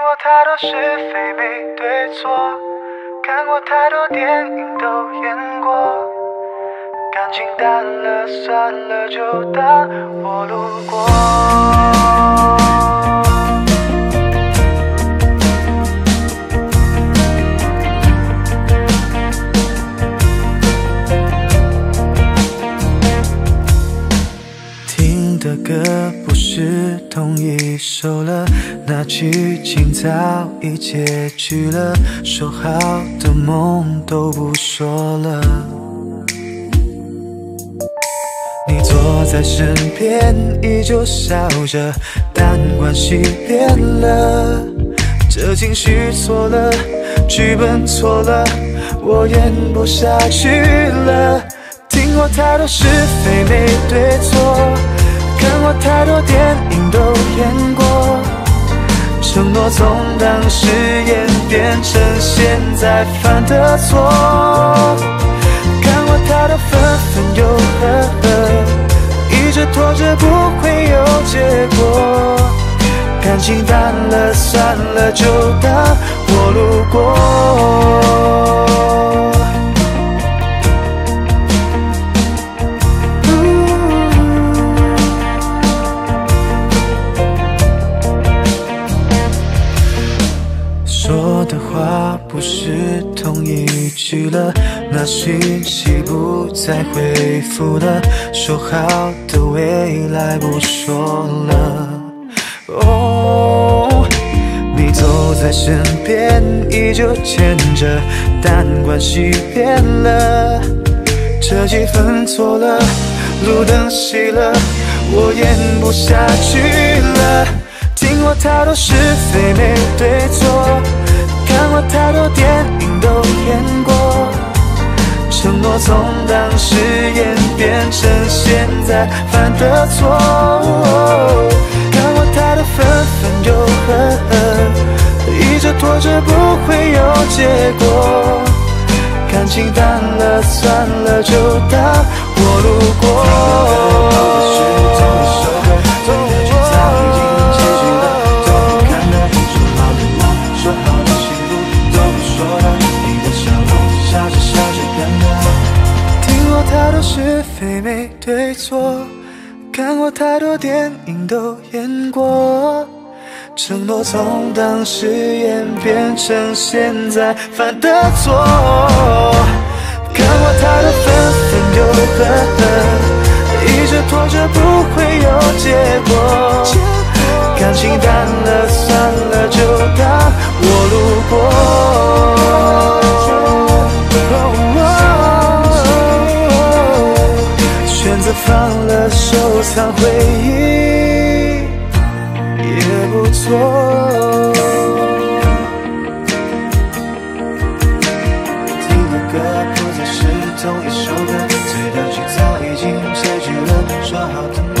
过太多是非没对错，看过太多电影都演过，感情淡了算了，就当我路过。 的歌不是同一首了，那剧情早已结局了，说好的梦都不说了。你坐在身边，依旧笑着，但关系变了，这情绪错了，剧本错了，我演不下去了。听过太多是非没对错。 看过太多电影都演过，承诺从当时演变成现在犯的错。看过太多分分又合合，一直拖着不会有结果。感情淡了算了，就当我路过。 不是同一句了，那讯息不再回复了，说好的未来不说了。哦，你走在身边，依旧牵着，但关系变了，这气氛错了，路灯熄了，我演不下去了。听过太多是非没对错。 看过太多电影都演过，承诺从当时演变成现在犯的错。看过太多分分又合合，一直拖着不会有结果。感情淡了算了，就当我路过。 太多是非没对错，看过太多电影都演过，承诺从当时演变成现在犯的错。看过太多分分又合合，一直拖着不会有结果。感情淡了算了，就当我路过。 放了收藏回忆也不错。听的歌不再是同一首歌，最的剧早已经结局了，说好的。